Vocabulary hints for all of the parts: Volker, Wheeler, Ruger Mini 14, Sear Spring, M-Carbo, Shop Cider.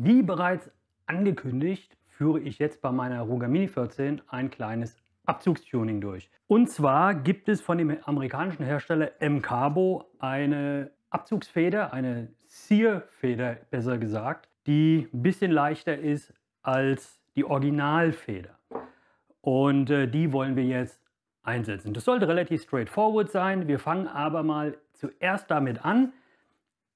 Wie bereits angekündigt, führe ich jetzt bei meiner Ruger Mini 14 ein kleines Abzugstuning durch. Und zwar gibt es von dem amerikanischen Hersteller M-Carbo eine Abzugsfeder, eine Sear-Feder besser gesagt, die ein bisschen leichter ist als die Originalfeder. Und die wollen wir jetzt einsetzen. Das sollte relativ straightforward sein. Wir fangen aber mal zuerst damit an.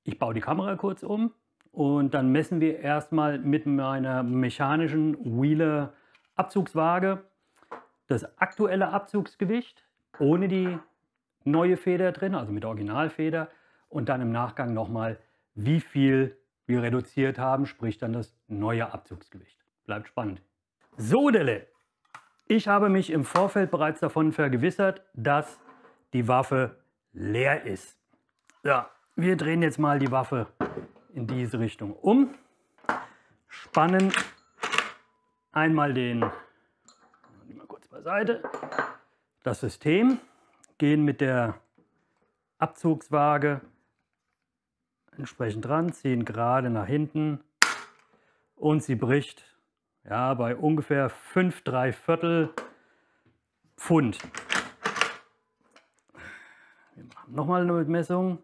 Ich baue die Kamera kurz um. Und dann messen wir erstmal mit meiner mechanischen Wheeler Abzugswaage das aktuelle Abzugsgewicht ohne die neue Feder drin, also mit der Originalfeder, und dann im Nachgang nochmal, wie viel wir reduziert haben, sprich dann das neue Abzugsgewicht. Bleibt spannend. So, Delle, ich habe mich im Vorfeld bereits davon vergewissert, dass die Waffe leer ist. Ja, wir drehen jetzt mal die Waffe in diese Richtung um, spannen einmal mal kurz beiseite, das System, gehen mit der Abzugswaage entsprechend dran, ziehen gerade nach hinten und sie bricht ja bei ungefähr 5 3/4 Pfund. Wir machen nochmal eine Messung.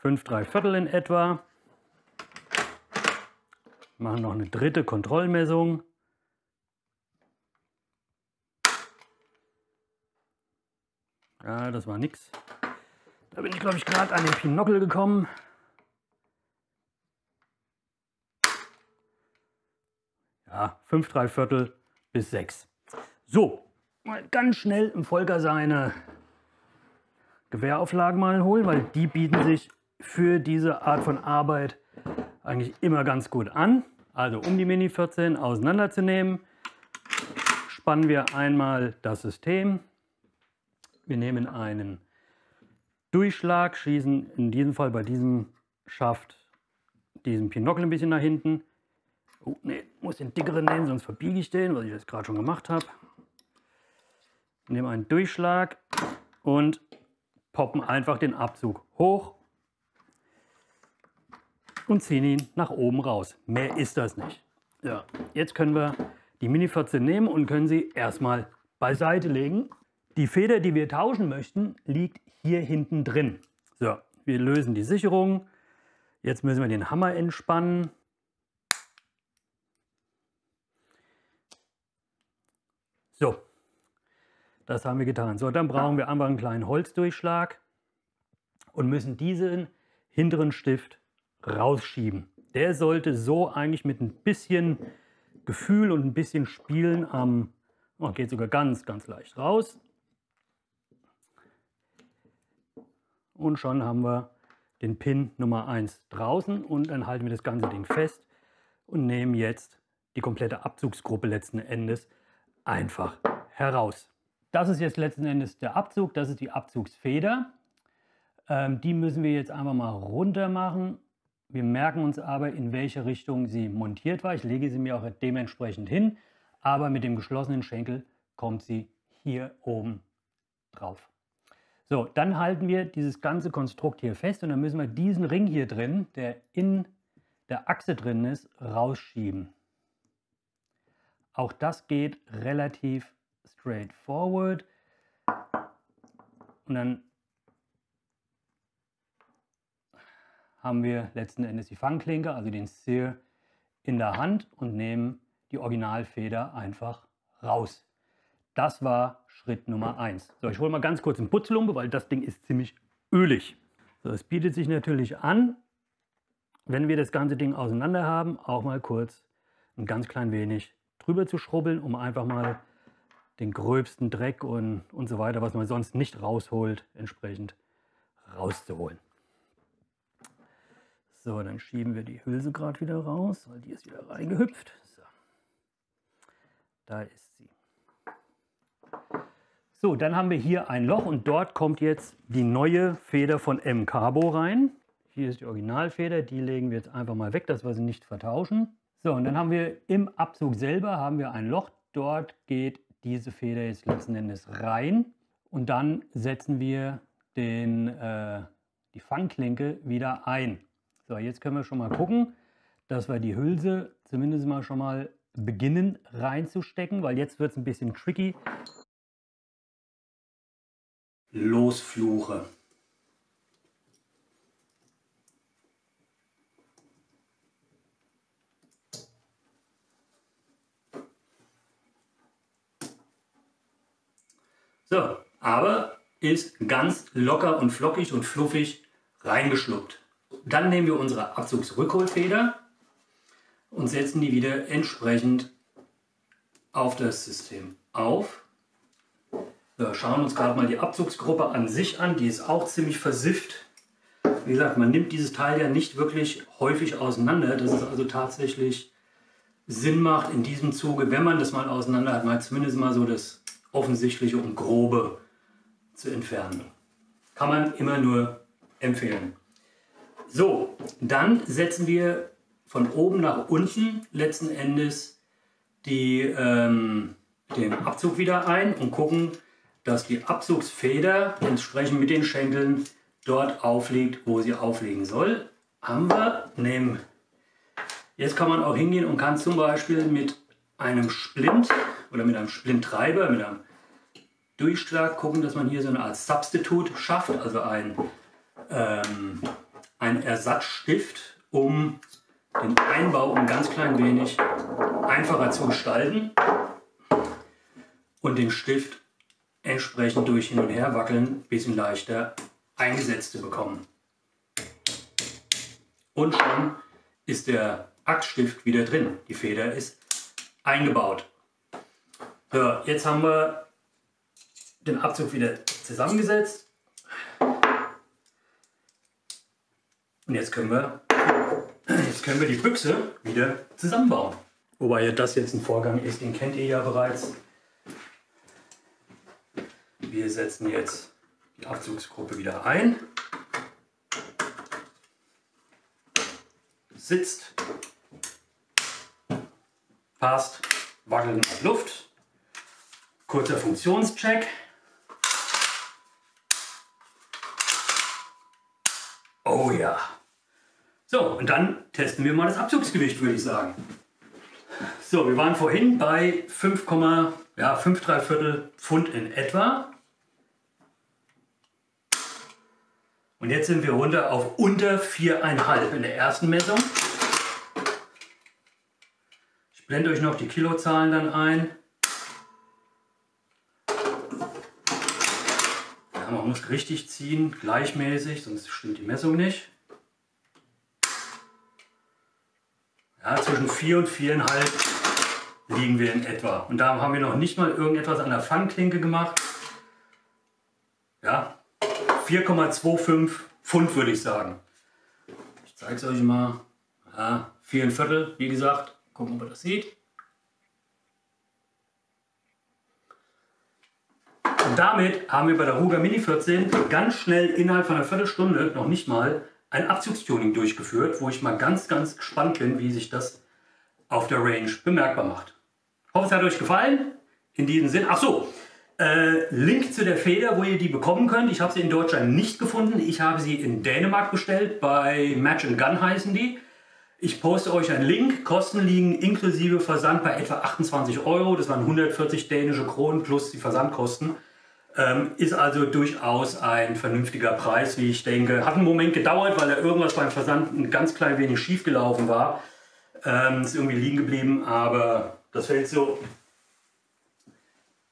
5 3/4 in etwa. Machen noch eine dritte Kontrollmessung. Ja, das war nix. Da bin ich, glaube ich, gerade an den Pinockel gekommen. Ja, 5 3/4 bis 6. So, mal ganz schnell im Volker seine Gewehrauflagen mal holen, weil die bieten sich für diese Art von Arbeit eigentlich immer ganz gut an. Also um die Mini 14 auseinanderzunehmen, spannen wir einmal das System. Wir nehmen einen Durchschlag, schießen in diesem Fall bei diesem Schaft diesen Pinockel ein bisschen nach hinten. Oh ne, muss den dickeren nehmen, sonst verbiege ich den, was ich jetzt gerade schon gemacht habe. Nehmen einen Durchschlag und poppen einfach den Abzug hoch und ziehen ihn nach oben raus. Mehr ist das nicht. Ja, jetzt können wir die Mini 14 nehmen und können sie erstmal beiseite legen. Die Feder, die wir tauschen möchten, liegt hier hinten drin. So, wir lösen die Sicherung. Jetzt müssen wir den Hammer entspannen. So, das haben wir getan. So, dann brauchen wir einfach einen kleinen Holzdurchschlag und müssen diesen hinteren Stift rausschieben. Der sollte so eigentlich mit ein bisschen Gefühl und ein bisschen Spielen am... Oh, geht sogar ganz, ganz leicht raus. Und schon haben wir den Pin Nummer 1 draußen und dann halten wir das ganze Ding fest und nehmen jetzt die komplette Abzugsgruppe letzten Endes einfach heraus. Das ist jetzt letzten Endes der Abzug, das ist die Abzugsfeder. Die müssen wir jetzt einfach mal runter machen. Wir merken uns aber, in welche Richtung sie montiert war. Ich lege sie mir auch dementsprechend hin, aber mit dem geschlossenen Schenkel kommt sie hier oben drauf. So, dann halten wir dieses ganze Konstrukt hier fest und dann müssen wir diesen Ring hier drin, der in der Achse drin ist, rausschieben. Auch das geht relativ straightforward. Und dann haben wir letzten Endes die Fangklinke, also den Sear, in der Hand und nehmen die Originalfeder einfach raus. Das war Schritt Nummer 1. So, ich hole mal ganz kurz einen Putzlumpe, weil das Ding ist ziemlich ölig. So, es bietet sich natürlich an, wenn wir das ganze Ding auseinander haben, auch mal kurz ein ganz klein wenig drüber zu schrubbeln, um einfach mal den gröbsten Dreck und so weiter, was man sonst nicht rausholt, entsprechend rauszuholen. So, dann schieben wir die Hülse gerade wieder raus, weil die ist wieder reingehüpft. So. Da ist sie. So, dann haben wir hier ein Loch und dort kommt jetzt die neue Feder von M-Carbo rein. Hier ist die Originalfeder, die legen wir jetzt einfach mal weg, dass wir sie nicht vertauschen. So, und dann haben wir im Abzug selber haben wir ein Loch. Dort geht diese Feder jetzt letzten Endes rein und dann setzen wir den die Fangklinke wieder ein. So, jetzt können wir schon mal gucken, dass wir die Hülse zumindest mal schon mal beginnen reinzustecken, weil jetzt wird es ein bisschen tricky. Losfluche. So, aber ist ganz locker und flockig und fluffig reingeschluckt. Dann nehmen wir unsere Abzugsrückholfeder und setzen die wieder entsprechend auf das System auf. Wir schauen uns gerade mal die Abzugsgruppe an sich an, die ist auch ziemlich versifft. Wie gesagt, man nimmt dieses Teil ja nicht wirklich häufig auseinander, dass es also tatsächlich Sinn macht in diesem Zuge, wenn man das mal auseinander hat, mal zumindest mal so das Offensichtliche und Grobe zu entfernen. Kann man immer nur empfehlen. So, dann setzen wir von oben nach unten letzten Endes den Abzug wieder ein und gucken, dass die Abzugsfeder entsprechend mit den Schenkeln dort aufliegt, wo sie aufliegen soll. Haben wir, nehmen. Jetzt kann man auch hingehen und kann zum Beispiel mit einem Splint oder mit einem Splinttreiber, mit einem Durchschlag gucken, dass man hier so eine Art Substitut schafft, also ein Ersatzstift, um den Einbau ein ganz klein wenig einfacher zu gestalten und den Stift entsprechend durch hin und her wackeln ein bisschen leichter eingesetzt zu bekommen. Und schon ist der Aktstift wieder drin, die Feder ist eingebaut. So, jetzt haben wir den Abzug wieder zusammengesetzt und jetzt können wir die Büchse wieder zusammenbauen. Wobei ja das jetzt ein Vorgang ist, den kennt ihr ja bereits. Wir setzen jetzt die Abzugsgruppe wieder ein. Sitzt. Passt. Wackeln mit Luft. Kurzer Funktionscheck. Oh ja. So, und dann testen wir mal das Abzugsgewicht, würde ich sagen. So, wir waren vorhin bei 5,3 Pfund in etwa. Und jetzt sind wir runter auf unter 4,5 in der ersten Messung. Ich blende euch noch die Kilozahlen dann ein. Ja, man muss richtig ziehen, gleichmäßig, sonst stimmt die Messung nicht. Ja, zwischen 4 und 4,5 liegen wir in etwa. Und da haben wir noch nicht mal irgendetwas an der Fangklinke gemacht. Ja, 4,25 Pfund würde ich sagen. Ich zeige es euch mal. Ja, 4,25, wie gesagt. Gucken, ob man das sieht. Und damit haben wir bei der Ruger Mini 14 ganz schnell innerhalb von einer Viertelstunde, noch nicht mal, ein Abzugstuning durchgeführt, wo ich mal ganz, ganz gespannt bin, wie sich das auf der Range bemerkbar macht. Ich hoffe, es hat euch gefallen. In diesem Sinn, Link zu der Feder, wo ihr die bekommen könnt. Ich habe sie in Deutschland nicht gefunden. Ich habe sie in Dänemark bestellt, bei Match & Gun heißen die. Ich poste euch einen Link. Kosten liegen inklusive Versand bei etwa 28 €. Das waren 140 dänische Kronen plus die Versandkosten. Ist also durchaus ein vernünftiger Preis, wie ich denke. Hat einen Moment gedauert, weil da irgendwas beim Versand ein ganz klein wenig schief gelaufen war. Ist irgendwie liegen geblieben, aber das fällt so ein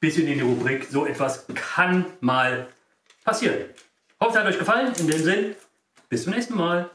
bisschen in die Rubrik. So etwas kann mal passieren. Hoffe, es hat euch gefallen. In dem Sinn, bis zum nächsten Mal.